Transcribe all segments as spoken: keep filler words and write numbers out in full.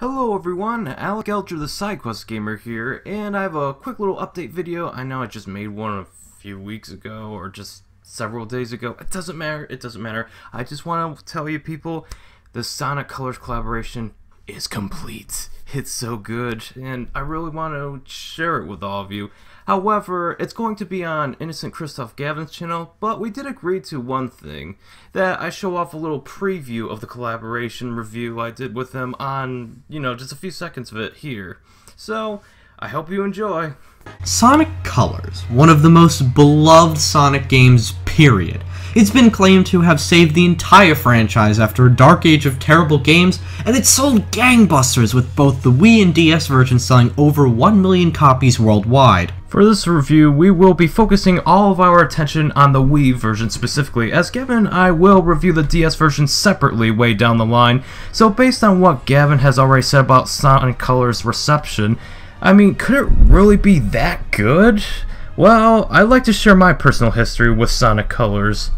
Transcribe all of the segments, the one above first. Hello everyone, Alec Elger the SideQuest Gamer here, and I have a quick little update video. I know I just made one a few weeks ago, or just several days ago. It doesn't matter, it doesn't matter. I just want to tell you people, the Sonic Colors collaboration is complete. It's so good, and I really want to share it with all of you. However, it's going to be on Innocent Kristoph Gavin's channel, but we did agree to one thing, that I show off a little preview of the collaboration review I did with him on, you know, just a few seconds of it here. So, I hope you enjoy. Sonic Colors, one of the most beloved Sonic games, period. It's been claimed to have saved the entire franchise after a dark age of terrible games, and it sold gangbusters with both the Wii and D S versions selling over one million copies worldwide. For this review, we will be focusing all of our attention on the Wii version specifically, as Gavin and I will review the D S version separately way down the line. So based on what Gavin has already said about Sonic Colors' reception, I mean, could it really be that good? Well, I'd like to share my personal history with Sonic Colors.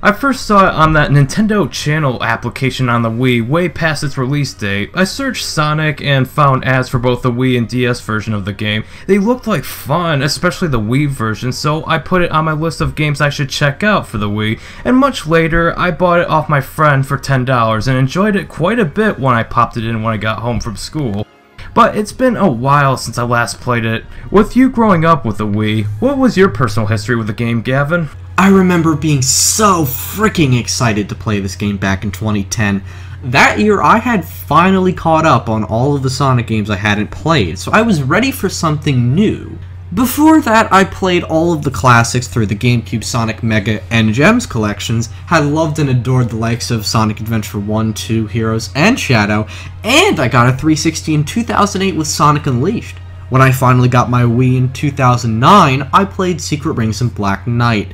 I first saw it on that Nintendo Channel application on the Wii way past its release date. I searched Sonic and found ads for both the Wii and D S version of the game. They looked like fun, especially the Wii version, so I put it on my list of games I should check out for the Wii, and much later I bought it off my friend for ten dollars and enjoyed it quite a bit when I popped it in when I got home from school. But it's been a while since I last played it. With you growing up with the Wii, what was your personal history with the game, Gavin? I remember being so freaking excited to play this game back in twenty ten. That year, I had finally caught up on all of the Sonic games I hadn't played, so I was ready for something new. Before that, I played all of the classics through the GameCube Sonic Mega and Gems collections, had loved and adored the likes of Sonic Adventure one, two, Heroes, and Shadow, and I got a three sixty in two thousand eight with Sonic Unleashed. When I finally got my Wii in two thousand nine, I played Secret Rings and Black Knight.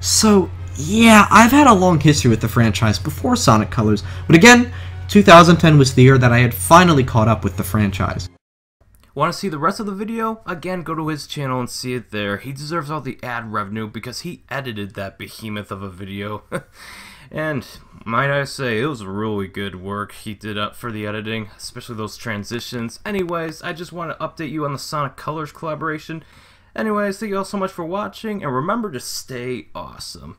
So, yeah, I've had a long history with the franchise before Sonic Colors, but again, two thousand ten was the year that I had finally caught up with the franchise. Want to see the rest of the video? Again, go to his channel and see it there. He deserves all the ad revenue because he edited that behemoth of a video. And, might I say, it was really good work he did up for the editing, especially those transitions. Anyways, I just want to update you on the Sonic Colors collaboration. Anyways, thank you all so much for watching, and remember to stay awesome.